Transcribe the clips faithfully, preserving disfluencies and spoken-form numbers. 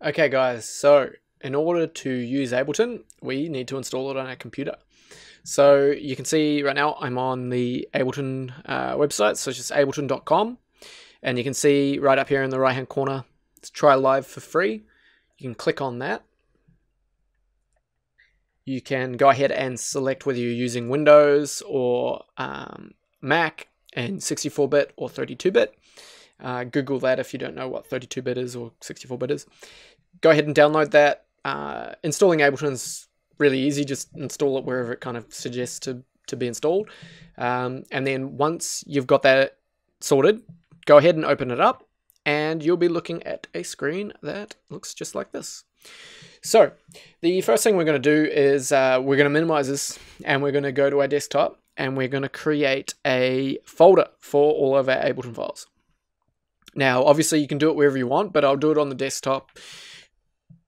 Okay guys, so in order to use Ableton, we need to install it on our computer. So you can see right now I'm on the Ableton uh, website, so it's just ableton dot com. And you can see right up here in the right hand corner, it's try live for free. You can click on that. You can go ahead and select whether you're using Windows or um, Mac and sixty-four bit or thirty-two bit. Uh, Google that if you don't know what thirty-two bit is or sixty-four bit is. Go ahead and download that. Uh, installing Ableton's really easy. Just install it wherever it kind of suggests to, to be installed. Um, and then once you've got that sorted, go ahead and open it up and you'll be looking at a screen that looks just like this. So the first thing we're going to do is uh, we're going to minimize this and we're going to go to our desktop and we're going to create a folder for all of our Ableton files. Now, obviously you can do it wherever you want, but I'll do it on the desktop,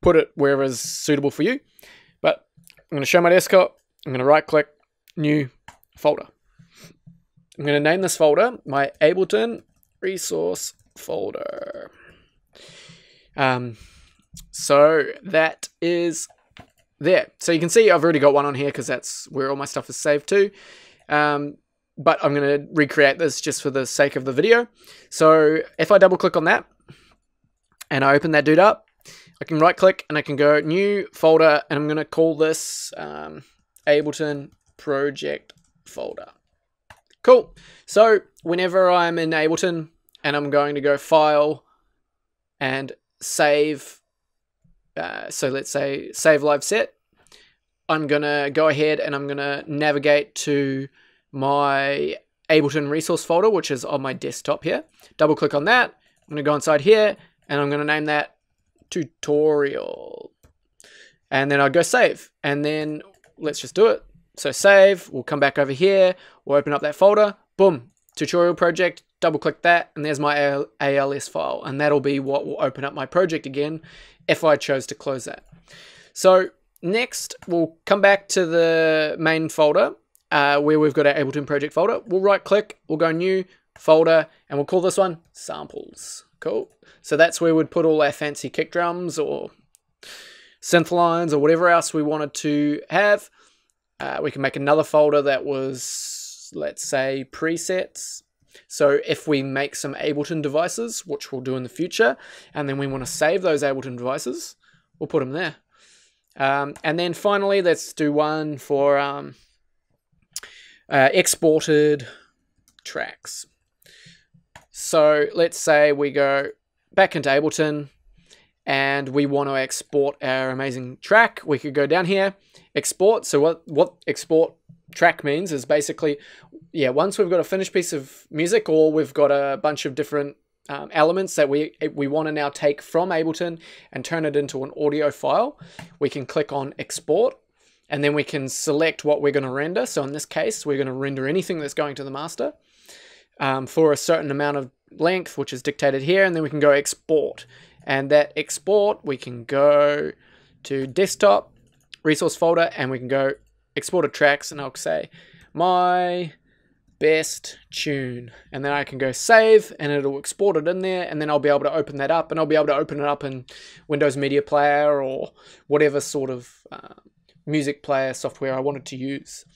put it wherever is suitable for you. But I'm going to show my desktop. I'm going to right click, new folder. I'm going to name this folder my Ableton resource folder. Um, So that is there. So you can see I've already got one on here because that's where all my stuff is saved to. Um, but I'm going to recreate this just for the sake of the video. So if I double click on that and I open that dude up, I can right click and I can go new folder and I'm going to call this um, Ableton project folder. Cool. So whenever I'm in Ableton and I'm going to go file and save. Uh, so let's say save live set. I'm going to go ahead and I'm going to navigate to my Ableton resource folder, which is on my desktop here. Double click on that. I'm going to go inside here and I'm going to name that tutorial. And then I'll go save. And then let's just do it. So save, we'll come back over here. We'll open up that folder. Boom, tutorial project. Double click that and there's my A L S file, and that'll be what will open up my project again if I chose to close that. So next we'll come back to the main folder uh, where we've got our Ableton project folder. We'll right click, we'll go new folder and we'll call this one samples. Cool. So that's where we'd put all our fancy kick drums or synth lines or whatever else we wanted to have. Uh, we can make another folder that was, let's say, presets. So if we make some Ableton devices, which we'll do in the future, and then we want to save those Ableton devices, we'll put them there. Um, and then finally, let's do one for um, uh, exported tracks. So let's say we go back into Ableton and we want to export our amazing track. We could go down here, export. So what, what export track means is basically, yeah, once we've got a finished piece of music or we've got a bunch of different um, elements that we we want to now take from Ableton and turn it into an audio file, we can click on export and then we can select what we're going to render. So in this case, we're going to render anything that's going to the master um, for a certain amount of length, which is dictated here, and then we can go export. And that export, we can go to desktop, resource folder, and we can go exported tracks, and I'll say my best tune, and then I can go save and it'll export it in there, and then I'll be able to open that up and I'll be able to open it up in Windows Media Player or whatever sort of uh, music player software I wanted to use.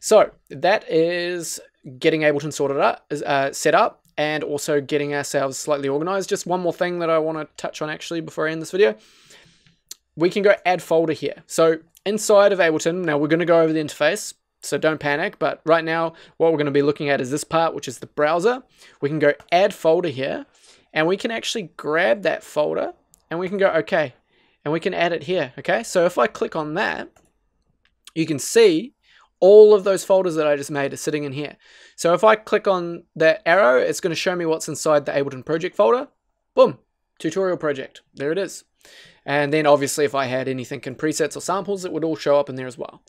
So that is getting Ableton sorted up, uh, set up, and also getting ourselves slightly organized. Just one more thing that I want to touch on actually before I end this video. We can go add folder here. So inside of Ableton, now we're going to go over the interface, so don't panic, but right now what we're going to be looking at is this part, which is the browser. We can go add folder here and we can actually grab that folder and we can go okay and we can add it here. Okay, so if I click on that, you can see all of those folders that I just made are sitting in here. So if I click on that arrow, it's going to show me what's inside the Ableton project folder. Boom, tutorial project, there it is. And then obviously if I had anything in presets or samples, it would all show up in there as well.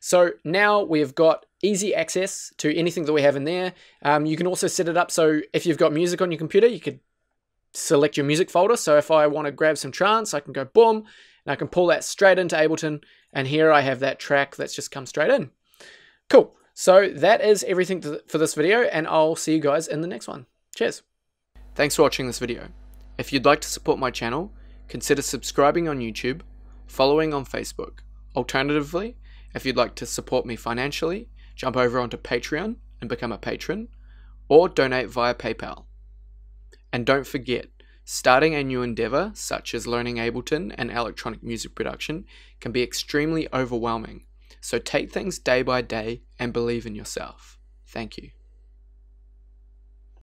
So now we've got easy access to anything that we have in there. Um, you can also set it up so if you've got music on your computer, you could select your music folder. So if I want to grab some trance, I can go boom, and I can pull that straight into Ableton. And here I have that track that's just come straight in. Cool. So that is everything for this video, and I'll see you guys in the next one. Cheers. Thanks for watching this video. If you'd like to support my channel, consider subscribing on YouTube, following on Facebook. Alternatively, if you'd like to support me financially, jump over onto Patreon and become a patron, or donate via PayPal. And don't forget, starting a new endeavor, such as learning Ableton and electronic music production, can be extremely overwhelming. So take things day by day and believe in yourself. Thank you.